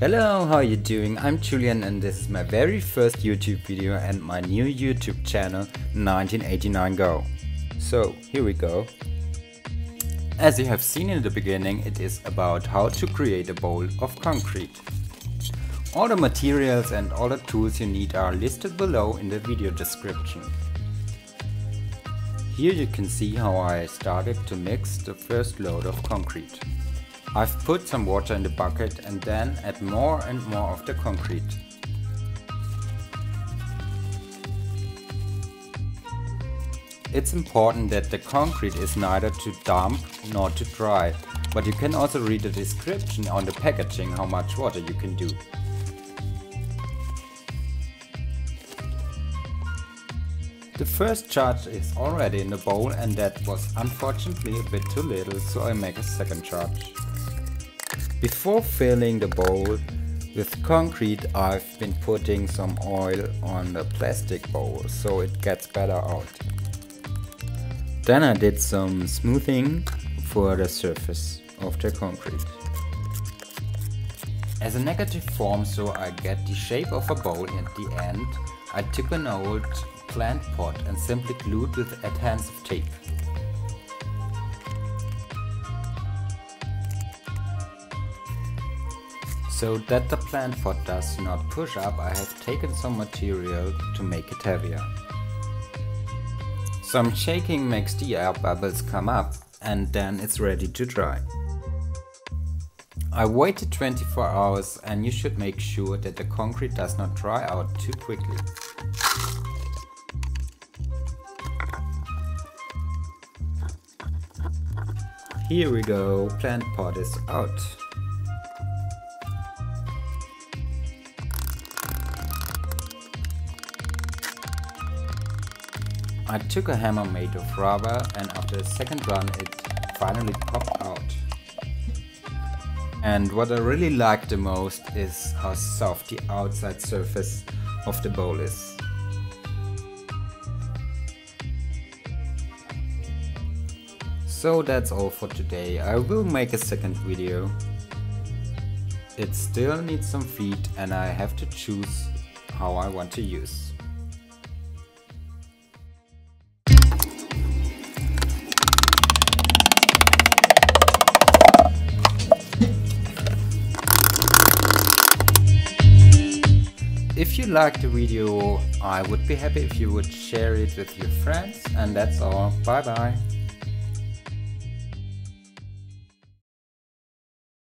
Hello, how are you doing? I'm Julian and this is my very first YouTube video and my new YouTube channel 1989Go. So here we go. As you have seen in the beginning, it is about how to create a bowl of concrete. All the materials and all the tools you need are listed below in the video description. Here you can see how I started to mix the first load of concrete. I've put some water in the bucket and then add more and more of the concrete. It's important that the concrete is neither too damp nor too dry, but you can also read the description on the packaging how much water you can do. The first charge is already in the bowl and that was unfortunately a bit too little, so I make a second charge. Before filling the bowl with concrete, I've been putting some oil on the plastic bowl so it gets better out. Then I did some smoothing for the surface of the concrete. As a negative form, so I get the shape of a bowl at the end, I took an old plant pot and simply glued with adhesive tape. So that the plant pot does not push up, I have taken some material to make it heavier. Some shaking makes the air bubbles come up and then it's ready to dry. I waited 24 hours and you should make sure that the concrete does not dry out too quickly. Here we go, plant pot is out. I took a hammer made of rubber and after the second run it finally popped out. And what I really like the most is how soft the outside surface of the bowl is. So that's all for today. I will make a second video. It still needs some feet and I have to choose how I want to use. If you liked the video, I would be happy if you would share it with your friends. And that's all. Bye bye.